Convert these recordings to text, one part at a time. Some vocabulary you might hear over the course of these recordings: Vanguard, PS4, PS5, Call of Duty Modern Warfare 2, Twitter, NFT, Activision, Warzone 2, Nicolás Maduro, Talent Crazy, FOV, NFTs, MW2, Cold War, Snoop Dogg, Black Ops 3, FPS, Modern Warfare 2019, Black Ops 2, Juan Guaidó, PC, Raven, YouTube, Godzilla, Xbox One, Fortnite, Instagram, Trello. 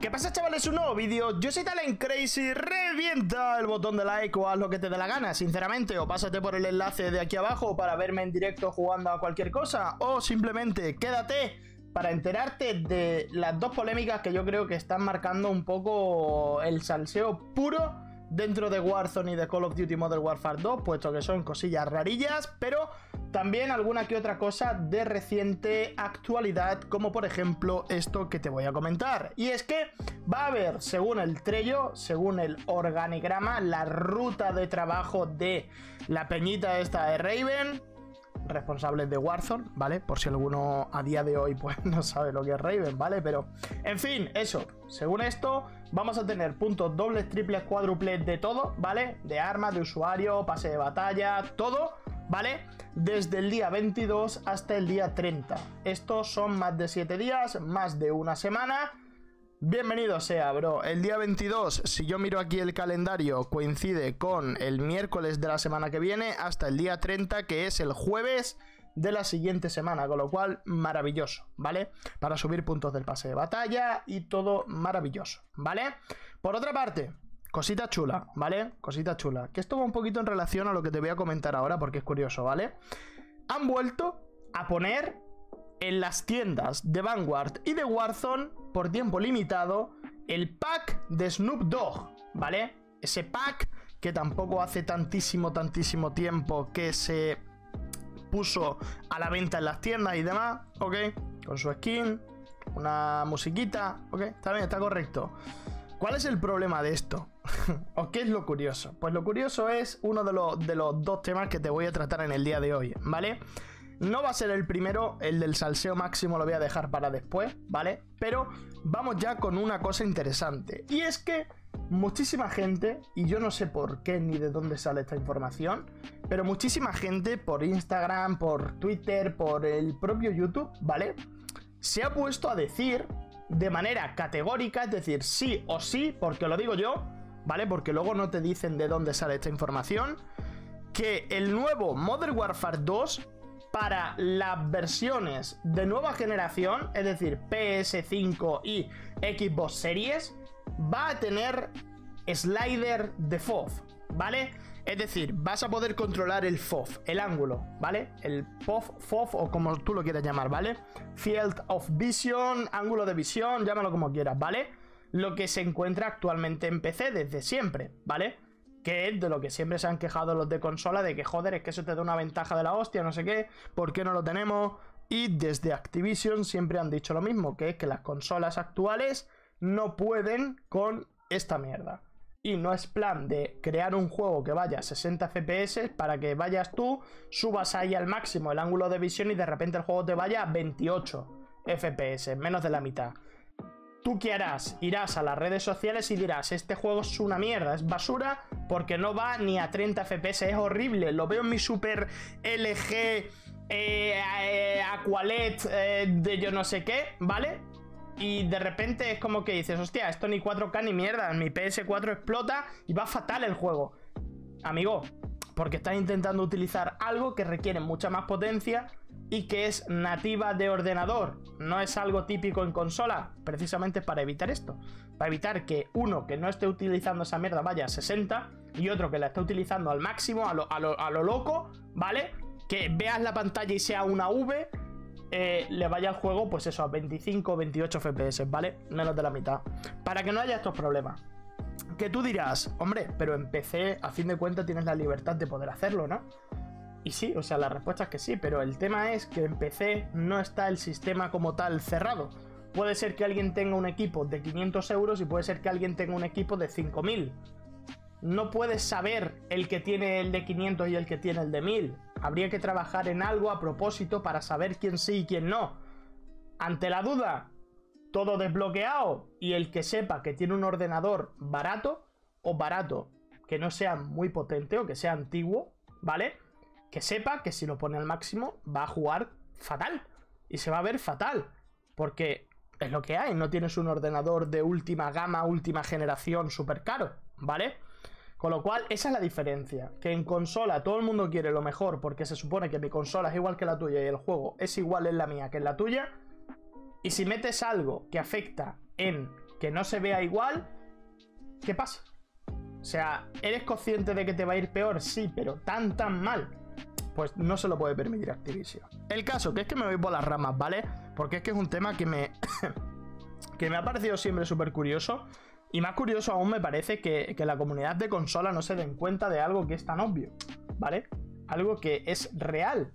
¿Qué pasa, chavales? Un nuevo vídeo. Yo soy Talent Crazy. Revienta el botón de like o haz lo que te dé la gana, sinceramente. O pásate por el enlace de aquí abajo para verme en directo jugando a cualquier cosa. O simplemente quédate para enterarte de las dos polémicas que yo creo que están marcando un poco el salseo puro dentro de Warzone y de Call of Duty Modern Warfare 2, puesto que son cosillas rarillas, pero también alguna que otra cosa de reciente actualidad, como por ejemplo esto que te voy a comentar. Y es que va a haber, según el trello, según el organigrama, la ruta de trabajo de la peñita esta de Raven, responsables de Warzone, ¿vale? Por si alguno a día de hoy pues no sabe lo que es Raven, ¿vale? Pero, en fin, eso. Según esto, vamos a tener puntos dobles, triples, cuádruples, de todo, ¿vale? De armas, de usuario, pase de batalla, todo, ¿vale? Desde el día 22 hasta el día 30. Estos son más de 7 días, más de una semana. Bienvenido sea, bro. El día 22, si yo miro aquí el calendario, coincide con el miércoles de la semana que viene hasta el día 30, que es el jueves de la siguiente semana, con lo cual maravilloso, ¿vale? Para subir puntos del pase de batalla y todo maravilloso, ¿vale? Por otra parte, cosita chula, ¿vale? Cosita chula, que esto va un poquito en relación a lo que te voy a comentar ahora porque es curioso, ¿vale? Han vuelto a poner en las tiendas de Vanguard y de Warzone, por tiempo limitado, el pack de Snoop Dogg, ¿vale? Ese pack que tampoco hace tantísimo tiempo que se puso a la venta en las tiendas y demás, ¿ok? Con su skin, una musiquita, ¿ok? Está bien, está correcto. ¿Cuál es el problema de esto? ¿O qué es lo curioso? Pues lo curioso es uno de los dos temas que te voy a tratar en el día de hoy, ¿vale? No va a ser el primero, el del salseo máximo lo voy a dejar para después, ¿vale? Pero vamos ya con una cosa interesante. Y es que muchísima gente, y yo no sé por qué ni de dónde sale esta información, pero muchísima gente por Instagram, por Twitter, por el propio YouTube, ¿vale? Se ha puesto a decir de manera categórica, es decir, sí o sí, porque lo digo yo, ¿vale? Porque luego no te dicen de dónde sale esta información, que el nuevo Modern Warfare 2... para las versiones de nueva generación, es decir, PS5 y Xbox Series, va a tener slider de FOV, ¿vale? Es decir, vas a poder controlar el FOV, el ángulo, ¿vale? El FOV o como tú lo quieras llamar, ¿vale? Field of Vision, ángulo de visión, llámalo como quieras, ¿vale? Lo que se encuentra actualmente en PC desde siempre, ¿vale? Que es de lo que siempre se han quejado los de consola, de que joder, es que eso te da una ventaja de la hostia, no sé qué, ¿por qué no lo tenemos? Y desde Activision siempre han dicho lo mismo, que es que las consolas actuales no pueden con esta mierda. Y no es plan de crear un juego que vaya a 60 FPS para que vayas tú, subas ahí al máximo el ángulo de visión y de repente el juego te vaya a 28 FPS, menos de la mitad. ¿Tú qué harás? Irás a las redes sociales y dirás, este juego es una mierda, es basura, porque no va ni a 30 FPS, es horrible, lo veo en mi super LG Aqualet de yo no sé qué, ¿vale? Y de repente es como que dices, hostia, esto ni 4K ni mierda, mi PS4 explota y va fatal el juego. Amigo, porque estás intentando utilizar algo que requiere mucha más potencia y que es nativa de ordenador, no es algo típico en consola, precisamente para evitar esto, para evitar que uno que no esté utilizando esa mierda vaya a 60 y otro que la esté utilizando al máximo, a lo loco, ¿vale? Que veas la pantalla y sea una V, le vaya al juego pues eso, a 25 28 FPS, ¿vale? Menos de la mitad, para que no haya estos problemas. Que tú dirás, hombre, pero en PC a fin de cuentas tienes la libertad de poder hacerlo, ¿no? Y sí, o sea, la respuesta es que sí, pero el tema es que en PC no está el sistema como tal cerrado. Puede ser que alguien tenga un equipo de 500 euros y puede ser que alguien tenga un equipo de 5.000. No puedes saber el que tiene el de 500 y el que tiene el de 1.000. Habría que trabajar en algo a propósito para saber quién sí y quién no. Ante la duda, todo desbloqueado, y el que sepa que tiene un ordenador barato o barato, que no sea muy potente o que sea antiguo, ¿vale? Que sepa que si lo pone al máximo va a jugar fatal y se va a ver fatal, porque es lo que hay, no tienes un ordenador de última gama, última generación súper caro, ¿vale? Con lo cual esa es la diferencia, que en consola todo el mundo quiere lo mejor porque se supone que mi consola es igual que la tuya y el juego es igual en la mía que en la tuya, y si metes algo que afecta en que no se vea igual, ¿qué pasa? O sea, ¿eres consciente de que te va a ir peor? Sí, pero tan mal, pues no se lo puede permitir Activision. El caso, que es que me voy por las ramas, ¿vale? Porque es que es un tema que me que me ha parecido siempre súper curioso. Y más curioso aún me parece que la comunidad de consola no se den cuenta de algo que es tan obvio, ¿vale? Algo que es real,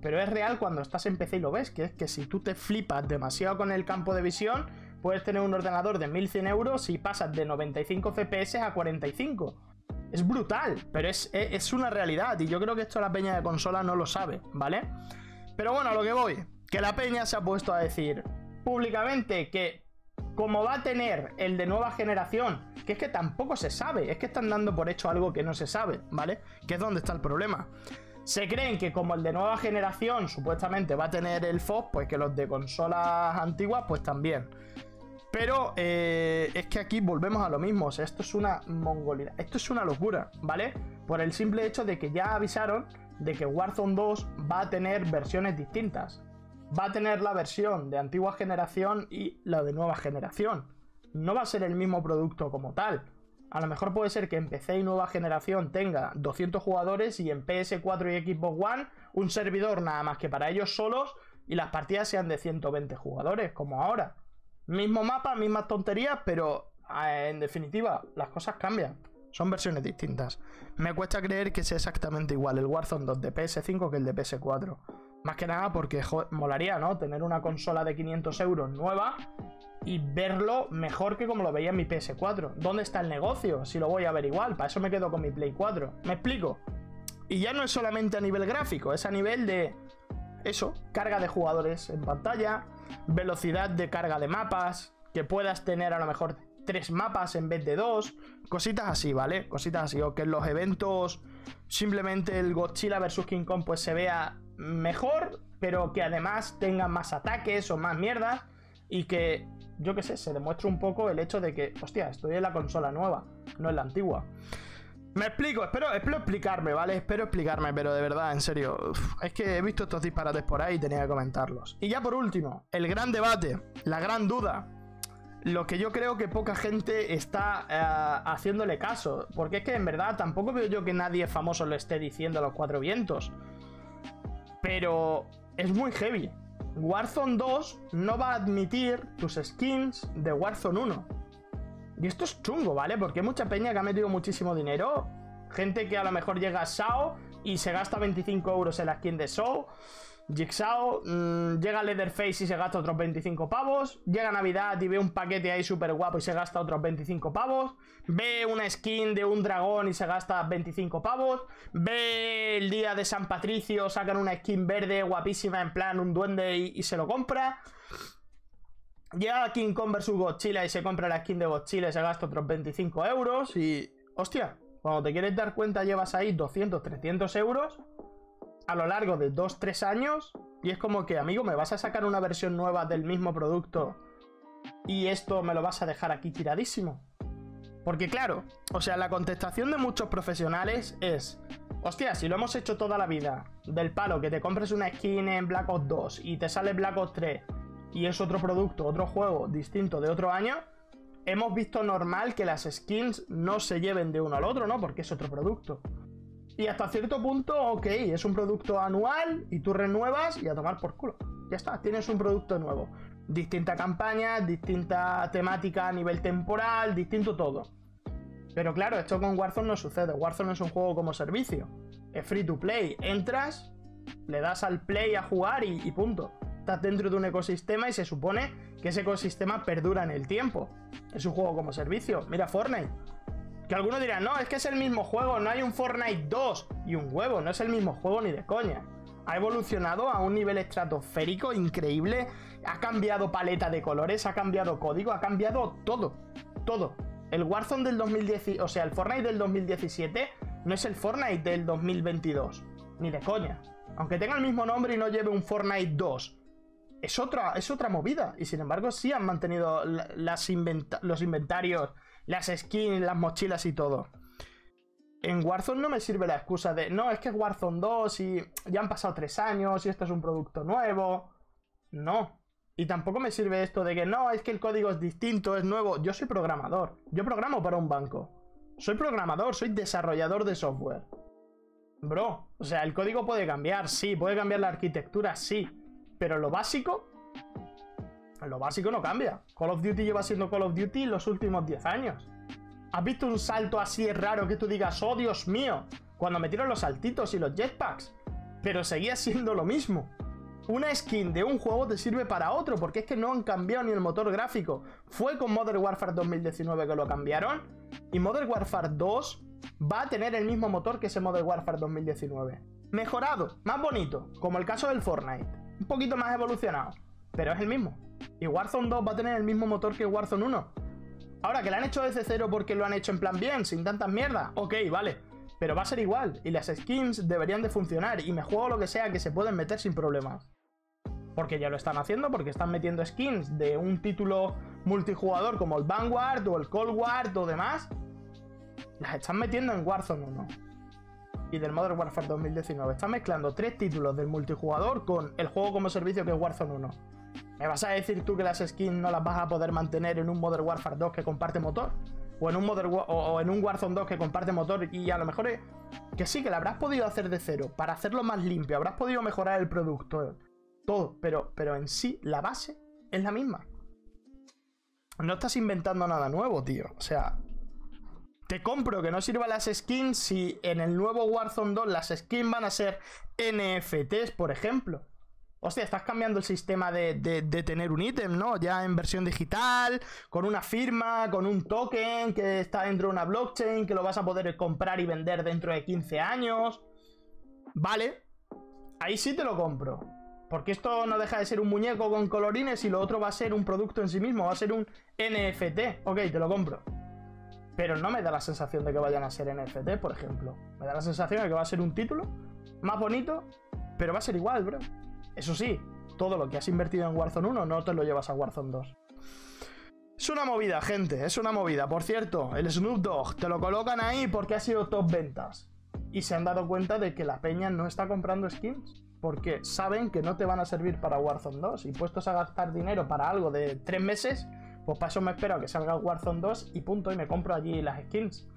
pero es real cuando estás en PC y lo ves, que es que si tú te flipas demasiado con el campo de visión, puedes tener un ordenador de 1100 euros y pasas de 95 FPS a 45. Es brutal, pero es una realidad, y yo creo que esto la peña de consola no lo sabe, ¿vale? Pero bueno, a lo que voy, que la peña se ha puesto a decir públicamente que como va a tener el de nueva generación, que es que tampoco se sabe, es que están dando por hecho algo que no se sabe, ¿vale? Que es donde está el problema. Se creen que como el de nueva generación supuestamente va a tener el FOV, pues que los de consolas antiguas pues también. Pero es que aquí volvemos a lo mismo, o sea, esto es una mongolidad, esto es una locura, ¿vale? Por el simple hecho de que ya avisaron de que Warzone 2 va a tener versiones distintas. Va a tener la versión de antigua generación y la de nueva generación. No va a ser el mismo producto como tal. A lo mejor puede ser que en PC y nueva generación tenga 200 jugadores y en PS4 y Xbox One un servidor nada más que para ellos solos y las partidas sean de 120 jugadores, como ahora. Mismo mapa, mismas tonterías, pero en definitiva las cosas cambian. Son versiones distintas. Me cuesta creer que sea exactamente igual el Warzone 2 de PS5 que el de PS4. Más que nada porque molaría, ¿no? Tener una consola de 500 euros nueva y verlo mejor que como lo veía en mi PS4. ¿Dónde está el negocio? Si lo voy a ver igual, para eso me quedo con mi Play 4. ¿Me explico? Y ya no es solamente a nivel gráfico, es a nivel de eso, carga de jugadores en pantalla, velocidad de carga de mapas, que puedas tener a lo mejor 3 mapas en vez de 2, cositas así, ¿vale? Cositas así, o que en los eventos simplemente el Godzilla vs King Kong pues se vea mejor, pero que además tengan más ataques o más mierdas, y que, yo qué sé, se demuestre un poco el hecho de que, hostia, estoy en la consola nueva, no en la antigua. Me explico, espero explicarme, ¿vale? Espero explicarme, pero de verdad, en serio, es que he visto estos disparates por ahí y tenía que comentarlos. Y ya por último, el gran debate, la gran duda, lo que yo creo que poca gente está haciéndole caso, porque es que en verdad tampoco veo yo que nadie famoso lo esté diciendo a los cuatro vientos. Pero es muy heavy. Warzone 2 no va a admitir tus skins de Warzone 1. Y esto es chungo, ¿vale? Porque hay mucha peña que ha metido muchísimo dinero. Gente que a lo mejor llega a Shao y se gasta 25 euros en la skin de Shao. Jigsaw, llega Leatherface y se gasta otros 25 pavos. Llega Navidad y ve un paquete ahí súper guapo y se gasta otros 25 pavos. Ve una skin de un dragón y se gasta 25 pavos. Ve el día de San Patricio, sacan una skin verde guapísima en plan un duende y se lo compra. Llega King Kong vs Godzilla y se compra la skin de Godzilla y se gasta otros 25 euros. Y, hostia, cuando te quieres dar cuenta llevas ahí 200, 300 euros a lo largo de 2-3 años, y es como que, amigo, me vas a sacar una versión nueva del mismo producto y esto me lo vas a dejar aquí tiradísimo. Porque claro, o sea, la contestación de muchos profesionales es, hostia, si lo hemos hecho toda la vida, del palo que te compres una skin en Black Ops 2 y te sale Black Ops 3 y es otro producto, otro juego distinto de otro año, hemos visto normal que las skins no se lleven de uno al otro, ¿no? Porque es otro producto. Y hasta cierto punto, ok, es un producto anual y tú renuevas y a tomar por culo. Ya está, tienes un producto nuevo. Distinta campaña, distinta temática a nivel temporal, distinto todo. Pero claro, esto con Warzone no sucede. Warzone es un juego como servicio. Es free to play. Entras, le das al play a jugar y punto. Estás dentro de un ecosistema y se supone que ese ecosistema perdura en el tiempo. Es un juego como servicio. Mira Fortnite. Que algunos dirán, no, es que es el mismo juego, no hay un Fortnite 2 y un huevo, no es el mismo juego ni de coña. Ha evolucionado a un nivel estratosférico increíble, ha cambiado paleta de colores, ha cambiado código, ha cambiado todo, todo. El Warzone del 2010, o sea, el Fortnite del 2017 no es el Fortnite del 2022, ni de coña. Aunque tenga el mismo nombre y no lleve un Fortnite 2, es otra movida. Y sin embargo sí han mantenido los inventarios, las skins, las mochilas y todo. En Warzone no me sirve la excusa de, no, es que es Warzone 2 y ya han pasado 3 años y esto es un producto nuevo. No, Y tampoco me sirve esto de que no, es que el código es distinto, es nuevo. Yo soy programador, yo programo para un banco. Soy programador, soy desarrollador de software. Bro, o sea, el código puede cambiar, sí. Puede cambiar la arquitectura, sí. Pero lo básico no cambia. Call of Duty lleva siendo Call of Duty los últimos 10 años. ¿Has visto un salto así raro que tú digas, oh Dios mío, cuando metieron los saltitos y los jetpacks? Pero seguía siendo lo mismo. Una skin de un juego te sirve para otro, porque es que no han cambiado ni el motor gráfico. Fue con Modern Warfare 2019 que lo cambiaron, y Modern Warfare 2 va a tener el mismo motor que ese Modern Warfare 2019. Mejorado, más bonito, como el caso del Fortnite. Un poquito más evolucionado, pero es el mismo. Y Warzone 2 va a tener el mismo motor que Warzone 1. Ahora, que lo han hecho desde cero porque lo han hecho en plan bien, sin tantas mierdas, ok, vale. Pero va a ser igual, y las skins deberían de funcionar, y me juego lo que sea que se pueden meter sin problemas. Porque ya lo están haciendo, porque están metiendo skins de un título multijugador como el Vanguard o el Cold War o demás. Las están metiendo en Warzone 1 y del Modern Warfare 2019. Están mezclando tres títulos del multijugador con el juego como servicio que es Warzone 1. ¿Me vas a decir tú que las skins no las vas a poder mantener en un Modern Warfare 2 que comparte motor? O en un Warzone 2 que comparte motor, y a lo mejor es que sí, que lo habrás podido hacer de cero, para hacerlo más limpio, habrás podido mejorar el producto, todo, pero en sí, la base es la misma. No estás inventando nada nuevo, tío. O sea, te compro que no sirvan las skins si en el nuevo Warzone 2 las skins van a ser NFTs, por ejemplo. Hostia, estás cambiando el sistema de tener un ítem, ¿no? Ya en versión digital, con una firma, con un token que está dentro de una blockchain, que lo vas a poder comprar y vender dentro de 15 años. Vale, ahí sí te lo compro. Porque esto no deja de ser un muñeco con colorines y lo otro va a ser un producto en sí mismo, va a ser un NFT. Ok, te lo compro. Pero no me da la sensación de que vayan a ser NFT, por ejemplo. Me da la sensación de que va a ser un título más bonito, pero va a ser igual, bro. Eso sí, todo lo que has invertido en Warzone 1 no te lo llevas a Warzone 2. Es una movida, gente, es una movida. Por cierto, el Snoop Dogg te lo colocan ahí porque ha sido top ventas. Y se han dado cuenta de que la peña no está comprando skins, porque saben que no te van a servir para Warzone 2. Y puestos a gastar dinero para algo de 3 meses, pues para eso me espero a que salga Warzone 2 y punto, y me compro allí las skins.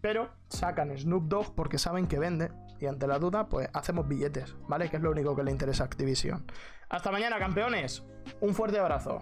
Pero sacan Snoop Dogg porque saben que vende. Y ante la duda, pues hacemos billetes, ¿vale? Que es lo único que le interesa a Activision. Hasta mañana, campeones. Un fuerte abrazo.